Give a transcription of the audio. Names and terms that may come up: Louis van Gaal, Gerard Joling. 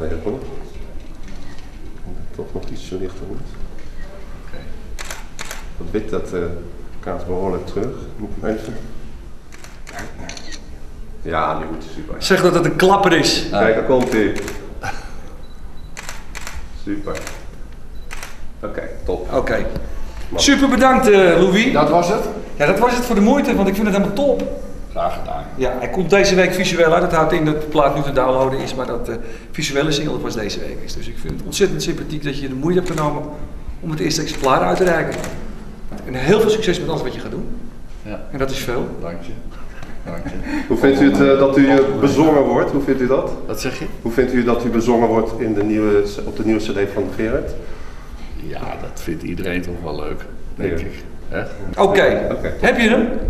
Nee, dat klopt. Toch nog ietsje lichter moet. Okay. Dat bit dat kaart behoorlijk terug. Moet ik hem even. Ja, nu moet hij super. Zeg dat het een klapper is. Ah. Kijk, daar komt hij. Super. Oké, top. Oké. Super bedankt, Louis. Dat was het? Ja, dat was het voor de moeite, want ik vind het helemaal top. Graag gedaan. Ja, hij komt deze week visueel uit. Dat houdt in dat de plaat nu te downloaden is, maar dat visuele single was deze week is. Dus ik vind het ontzettend sympathiek dat je de moeite hebt genomen om het eerste exemplaar uit te reiken. En heel veel succes met alles wat je gaat doen. Ja. En dat is veel. Dank je. Dank je. Hoe vindt u het dat u bezongen wordt? Hoe vindt u dat? Wat zeg je? Hoe vindt u dat u bezongen wordt in de nieuwe, op de nieuwe cd van Gerard? Ja, dat vindt iedereen toch wel leuk, denk ik. Oké, heb je hem?